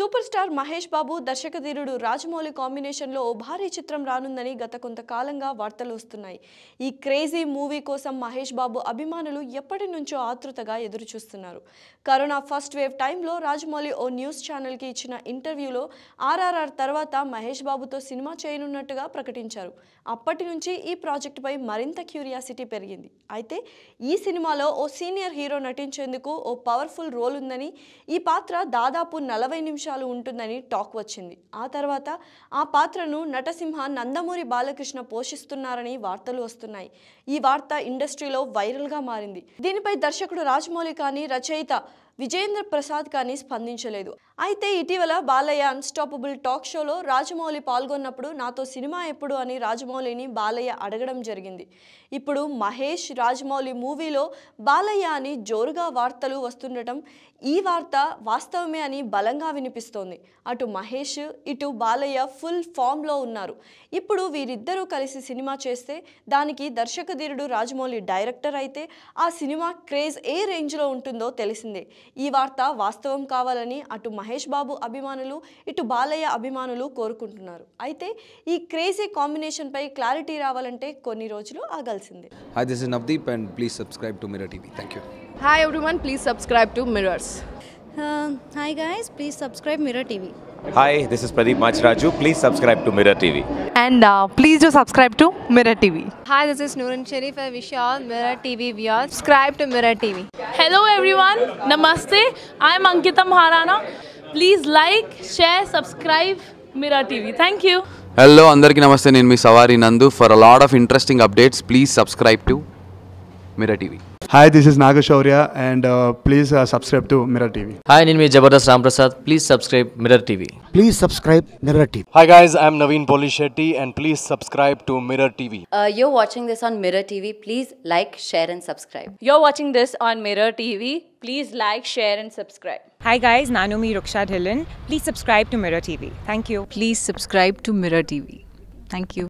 Super star Mahesh Babu దర్శకధీరుడు Rajamouli combination లో ఓ భారీ చిత్రం రానుందని గత కొంతకాలంగా వార్తలు వస్తున్నాయి. ఈ క్రేజీ మూవీ కోసం మహేష్ బాబు అభిమానులు ఎప్పటి నుంచో ఆత్రుతగా ఎదురు చూస్తున్నారు. కరోనా ఫస్ట్ వేవ్ టైంలో రాజమౌళి ఓ న్యూస్ ఛానల్ కి ఇచ్చిన ఇంటర్వ్యూలో ఆర్ఆర్ఆర్ తర్వాత మహేష్ బాబుతో సినిమా చేయనున్నట్టుగా ప్రకటించారు. అప్పటి నుంచి ఈ ప్రాజెక్ట్ పై మరింత క్యూరియాసిటీ పెరిగింది. అయితే ఈ సినిమాలో ఓ సీనియర్ హీరో నటించేందుకు ఓ పవర్ఫుల్ రోల్ ఉందని, ఈ పాత్ర దాదాపు 40 నిమిషాలు ఉంటుందని టాక్ వచ్చింది. ఆ తర్వాత ఆ పాత్రను నటసింహ నందమూరి బాలకృష్ణ పోషిస్తున్నారని వార్తలు వస్తున్నాయి. ఈ వార్త ఇండస్ట్రీలో వైరల్గా మారింది. దీనిపై దర్శకుడు రాజమౌళి కానీ, రచయిత విజేంద్ర ప్రసాద్ కానీ స్పందించలేదు. అయితే ఇటీవల బాలయ్య అన్స్టాపబుల్ టాక్ షోలో రాజమౌళి పాల్గొన్నప్పుడు నాతో సినిమా ఎప్పుడు అని రాజమౌళిని బాలయ్య అడగడం జరిగింది. ఇప్పుడు మహేష్ రాజమౌళి మూవీలో బాలయ్య అని జోరుగా వార్తలు వస్తుండటం ఈ వార్త వాస్తవమే అని బలంగా వినిపిస్తోంది. అటు మహేష్, ఇటు బాలయ్య ఫుల్ ఫామ్లో ఉన్నారు. ఇప్పుడు వీరిద్దరూ కలిసి సినిమా చేస్తే దానికి దర్శకధీరుడు రాజమౌళి డైరెక్టర్ అయితే ఆ సినిమా క్రేజ్ ఏ రేంజ్లో ఉంటుందో తెలిసిందే. ఈ వార్త వాస్తవం కావాలని అటు మహేష్ బాబు అభిమానులు, ఇటు బాలయ్య అభిమానులు కోరుకుంటున్నారు. అయితే ఈ క్రేజీ కాంబినేషన్ పై క్లారిటీ రావాలంటే కొన్ని రోజులు ఆగాల్సిందే. Hi, this is Navdeep and please subscribe to Mirror TV. Thank you. Hi everyone, please subscribe to Mirrors. Hi guys, please subscribe Mirror TV. Hi, this is Pradeep Machraju. Please subscribe to Mirror TV. And please do subscribe to Mirror TV. Hi, this is Nooran Sharif. I wish you all Mirror TV viewers subscribe to Mirror TV. Hello everyone, namaste. I am Ankita Maharana. Please like, share, subscribe Mirror TV. Thank you. Hello andarki namaste, nenu mi Savari Nandu. For a lot of interesting updates please subscribe to Mirror TV. Hi, this is Nagashaurya and please subscribe to Mirror TV. Hi, nenu mi Jabardast Ram Prasad. Please subscribe Mirror TV. Please subscribe Mirror TV. Hi guys, I am Naveen Polishetty and please subscribe to Mirror TV. You're watching this on Mirror TV. Please like, share and subscribe. You're watching this on Mirror TV. Please like, share and subscribe. Hi guys, nanu mi Ruksha Dhillon. Please subscribe to Mirror TV. Thank you. Please subscribe to Mirror TV. Thank you.